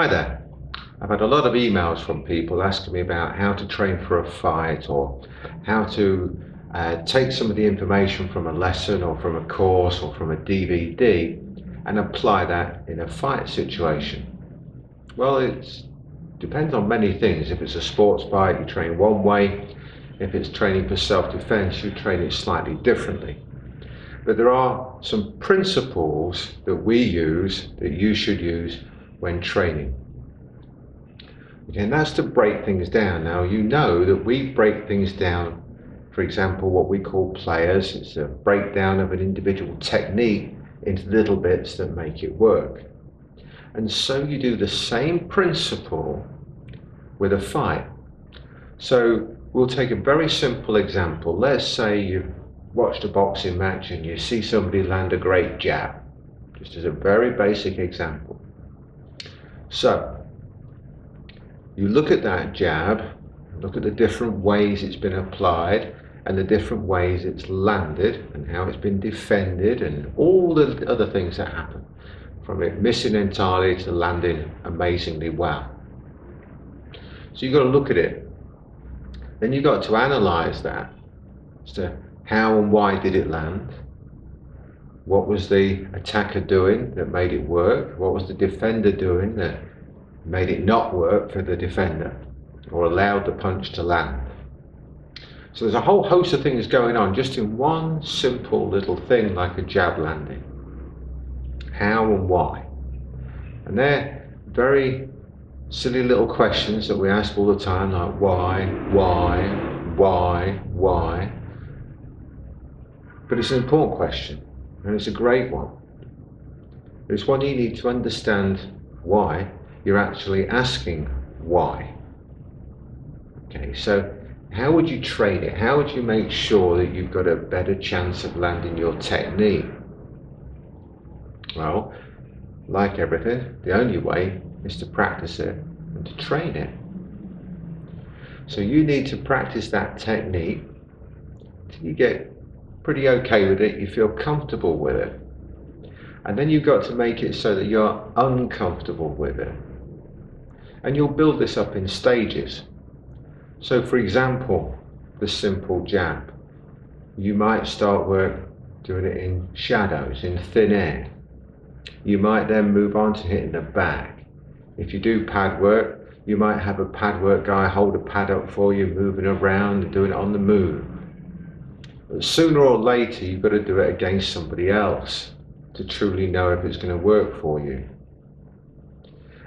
Hi there. I've had a lot of emails from people asking me about how to train for a fight, or how to take some of the information from a lesson or from a course or from a DVD and apply that in a fight situation. Well, it depends on many things. If it's a sports fight, you train one way. If it's training for self-defense, you train it slightly differently. But there are some principles that we use that you should use when training. And that's to break things down. Now, you know that we break things down, for example, what we call players. It's a breakdown of an individual technique into little bits that make it work. And so you do the same principle with a fight. So we'll take a very simple example. Let's say you've watched a boxing match and you see somebody land a great jab, just as a very basic example. So you look at that jab, look at the different ways it's been applied and the different ways it's landed and how it's been defended and all the other things that happen, from it missing entirely to landing amazingly well. So you've got to look at it. Then you've got to analyze that as to how and why did it land? What was the attacker doing that made it work? What was the defender doing that made it not work for the defender or allowed the punch to land? So there's a whole host of things going on just in one simple little thing like a jab landing. How and why? And they're very silly little questions that we ask all the time, like why? But it's an important question and it's a great one. It's one you need to understand why you're actually asking why. Okay, so how would you train it? How would you make sure that you've got a better chance of landing your technique? Well, like everything, the only way is to practice it and to train it. So you need to practice that technique until you get pretty okay with it, you feel comfortable with it. And then you've got to make it so that you're uncomfortable with it. And you'll build this up in stages. So for example, the simple jab. You might start work doing it in shadows, in thin air. You might then move on to hitting the back. If you do pad work, you might have a pad work guy hold a pad up for you, moving around and doing it on the move. But sooner or later, you've got to do it against somebody else to truly know if it's going to work for you.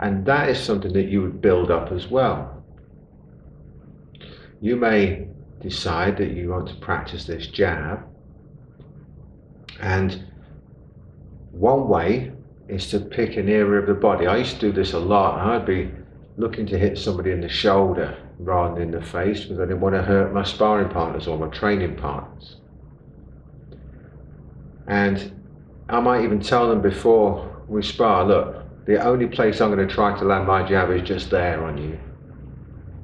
And that is something that you would build up as well. You may decide that you want to practice this jab, and one way is to pick an area of the body. I used to do this a lot. I'd be looking to hit somebody in the shoulder rather than in the face because I didn't want to hurt my sparring partners or my training partners. And I might even tell them before we spar, look, the only place I'm going to try to land my jab is just there on you.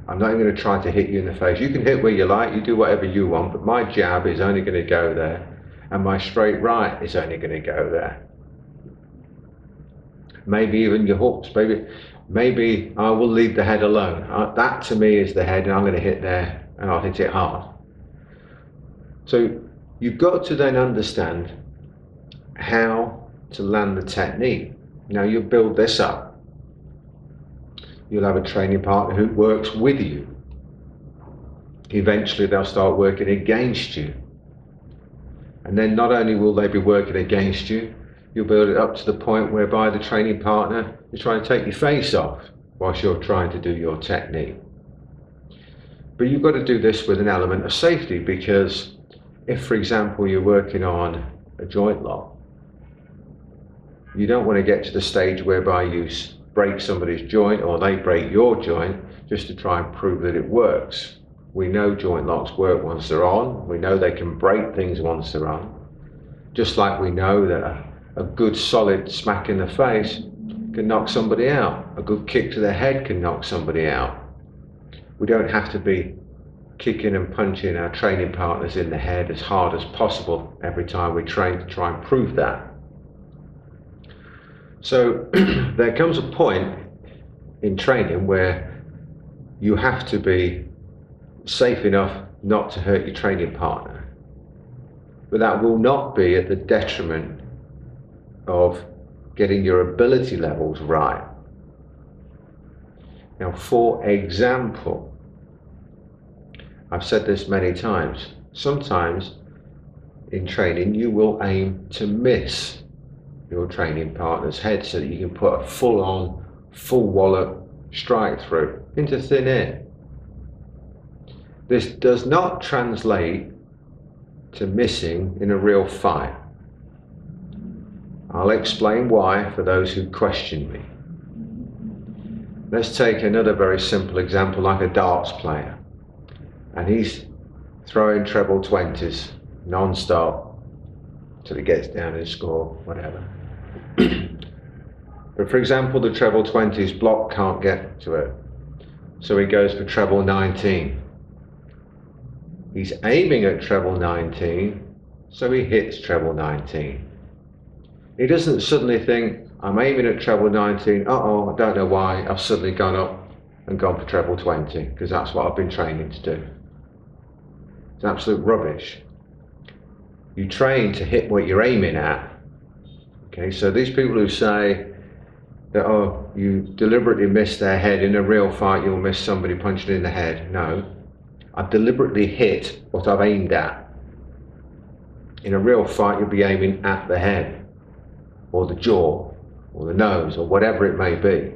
I'm not even going to try to hit you in the face. You can hit where you like, you do whatever you want, but my jab is only going to go there. And my straight right is only going to go there. Maybe even your hooks, maybe I will leave the head alone. That to me is the head, and I'm going to hit there and I'll hit it hard. So you've got to then understand how to land the technique. Now you build this up. You'll have a training partner who works with you. Eventually they'll start working against you. And then not only will they be working against you, you'll build it up to the point whereby the training partner is trying to take your face off whilst you're trying to do your technique. But you've got to do this with an element of safety, because if, for example, you're working on a joint lock, you don't want to get to the stage whereby you break somebody's joint or they break your joint just to try and prove that it works. We know joint locks work once they're on. We know they can break things once they're on. Just like we know that a good solid smack in the face can knock somebody out. A good kick to the head can knock somebody out. We don't have to be kicking and punching our training partners in the head as hard as possible every time we train to try and prove that. So there comes a point in training where you have to be safe enough not to hurt your training partner. But that will not be at the detriment of getting your ability levels right. Now, for example, I've said this many times, sometimes in training you will aim to miss your training partner's head so that you can put a full-on, full wallop strike through into thin air. This does not translate to missing in a real fight. I'll explain why for those who question me. Let's take another very simple example, like a darts player, and he's throwing treble 20s non-stop till he gets down and score, whatever. But for example, the treble 20s block can't get to it, so he goes for treble 19. He's aiming at treble 19, so he hits treble 19. He doesn't suddenly think, I'm aiming at treble 19, I don't know why, I've suddenly gone up and gone for treble 20, because that's what I've been training to do. It's absolute rubbish. You train to hit what you're aiming at. Okay, so these people who say that, oh, you deliberately miss their head, in a real fight you'll miss somebody punching in the head. No, I've deliberately hit what I've aimed at. In a real fight you'll be aiming at the head, or the jaw, or the nose, or whatever it may be.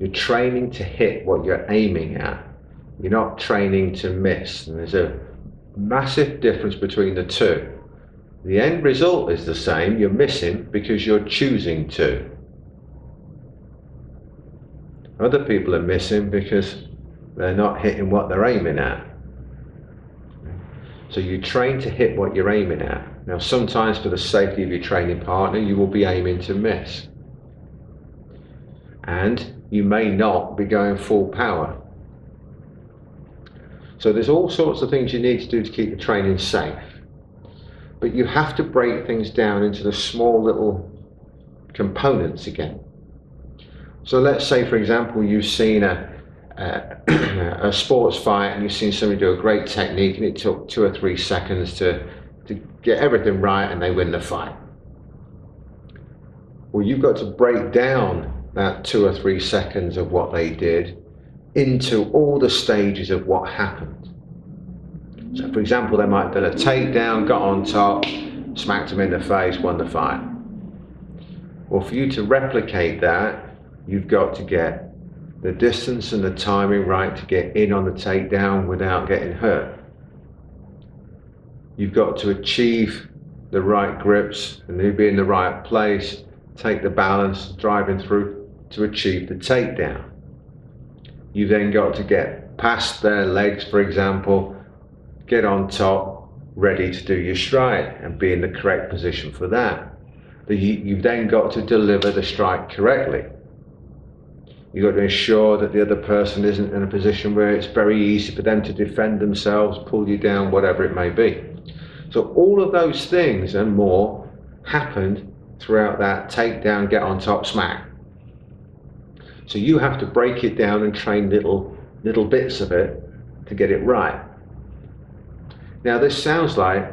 You're training to hit what you're aiming at. You're not training to miss. And there's a massive difference between the two. The end result is the same. You're missing because you're choosing to. Other people are missing because they're not hitting what they're aiming at. So you train to hit what you're aiming at. Now, sometimes for the safety of your training partner, you will be aiming to miss. And you may not be going full power. So there's all sorts of things you need to do to keep the training safe. But you have to break things down into the small little components again. So let's say, for example, you've seen a sports fight and you've seen somebody do a great technique and it took 2 or 3 seconds to get everything right and they win the fight. Well, you've got to break down that 2 or 3 seconds of what they did into all the stages of what happened. So for example, they might have done a takedown, got on top, smacked them in the face, won the fight. Well, for you to replicate that, you've got to get the distance and the timing right to get in on the takedown without getting hurt. You've got to achieve the right grips and be in the right place, take the balance, driving through to achieve the takedown. You've then got to get past their legs, for example, get on top, ready to do your strike and be in the correct position for that. You've then got to deliver the strike correctly. You've got to ensure that the other person isn't in a position where it's very easy for them to defend themselves, pull you down, whatever it may be. So all of those things and more happened throughout that takedown, get on top, smack. So you have to break it down and train little bits of it to get it right. Now this sounds like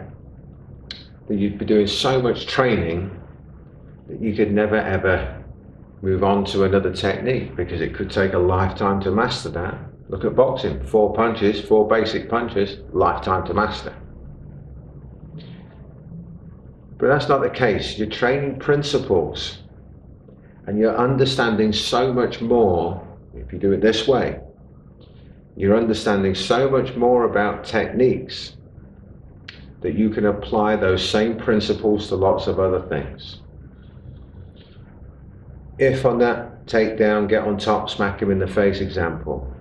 that you'd be doing so much training that you could never ever move on to another technique because it could take a lifetime to master that. Look at boxing, 4 punches, 4 basic punches, lifetime to master. But that's not the case. You're training principles and you're understanding so much more. If you do it this way, you're understanding so much more about techniques that you can apply those same principles to lots of other things. If on that takedown, get on top, smack him in the face example,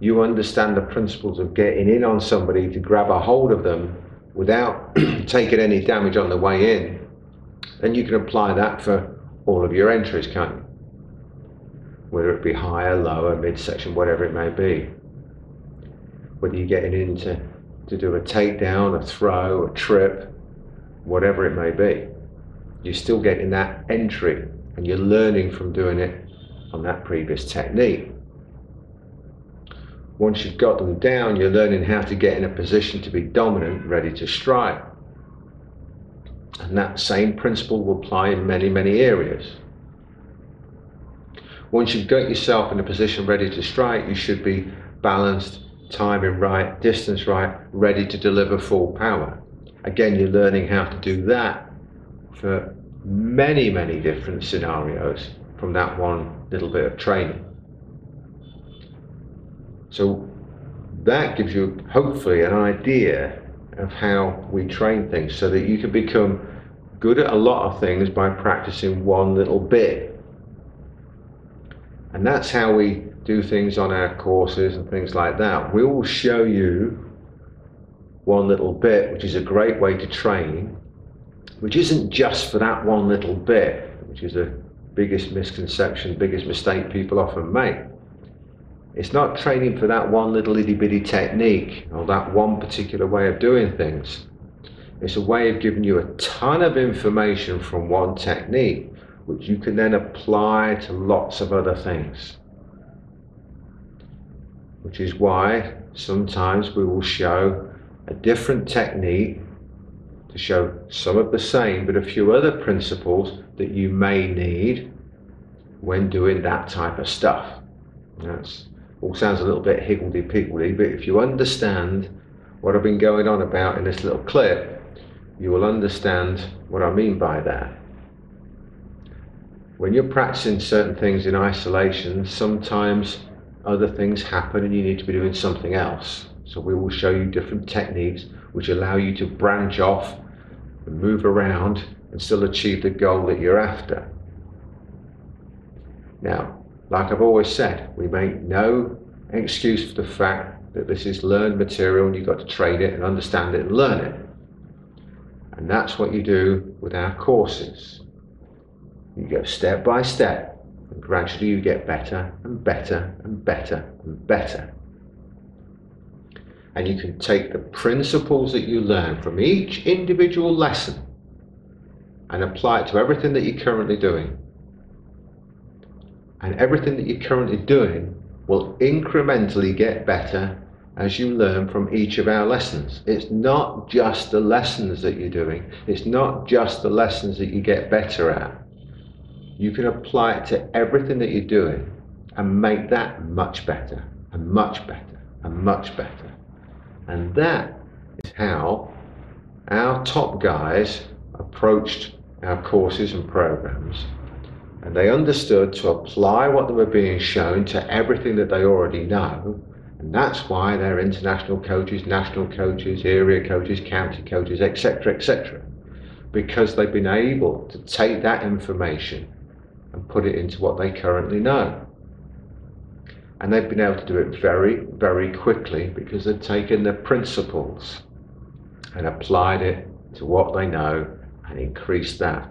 you understand the principles of getting in on somebody to grab a hold of them without taking any damage on the way in, and you can apply that for all of your entries, can't you? Whether it be higher, lower, midsection, whatever it may be. Whether you're getting in to do a takedown, a throw, a trip, whatever it may be, you're still getting that entry and you're learning from doing it on that previous technique. Once you've got them down, you're learning how to get in a position to be dominant, ready to strike. And that same principle will apply in many areas. Once you've got yourself in a position ready to strike, you should be balanced, timing right, distance right, ready to deliver full power. Again, you're learning how to do that for many different scenarios from that one little bit of training. So that gives you hopefully an idea of how we train things, so that you can become good at a lot of things by practicing one little bit. And that's how we do things on our courses and things like that. We will show you one little bit, which is a great way to train, which isn't just for that one little bit, which is the biggest misconception, biggest mistake people often make. It's not training for that one little itty bitty technique or that one particular way of doing things. It's a way of giving you a ton of information from one technique, which you can then apply to lots of other things. Which is why sometimes we will show a different technique to show some of the same, but a few other principles that you may need when doing that type of stuff. That's all sounds a little bit higgledy-piggledy, but if you understand what I've been going on about in this little clip, you will understand what I mean by that. When you're practicing certain things in isolation, sometimes other things happen and you need to be doing something else. So we will show you different techniques which allow you to branch off and move around and still achieve the goal that you're after. Now, like I've always said, we make no excuse for the fact that this is learned material and you've got to train it and understand it and learn it. And that's what you do with our courses. You go step by step, and gradually you get better and better and better and better. And you can take the principles that you learn from each individual lesson and apply it to everything that you're currently doing. And everything that you're currently doing will incrementally get better as you learn from each of our lessons. It's not just the lessons that you're doing. It's not just the lessons that you get better at. You can apply it to everything that you're doing and make that much better and much better and much better. And that is how our top guys approached our courses and programs. And they understood to apply what they were being shown to everything that they already know. And that's why they're international coaches, national coaches, area coaches, county coaches, etc., etc. Because they've been able to take that information and put it into what they currently know. And they've been able to do it very quickly because they've taken the principles and applied it to what they know and increased that.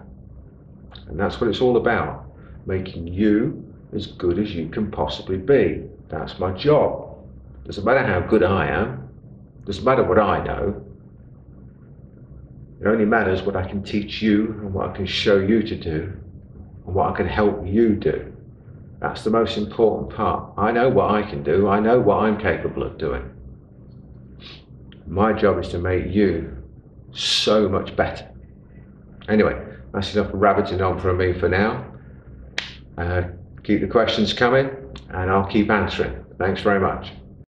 And that's what it's all about, making you as good as you can possibly be. That's my job. Doesn't matter how good I am, doesn't matter what I know. It only matters what I can teach you and what I can show you to do and what I can help you do. That's the most important part. I know what I can do, I know what I'm capable of doing. My job is to make you so much better. Anyway, that's enough rabbiting on from me for now. Keep the questions coming and I'll keep answering. Thanks very much.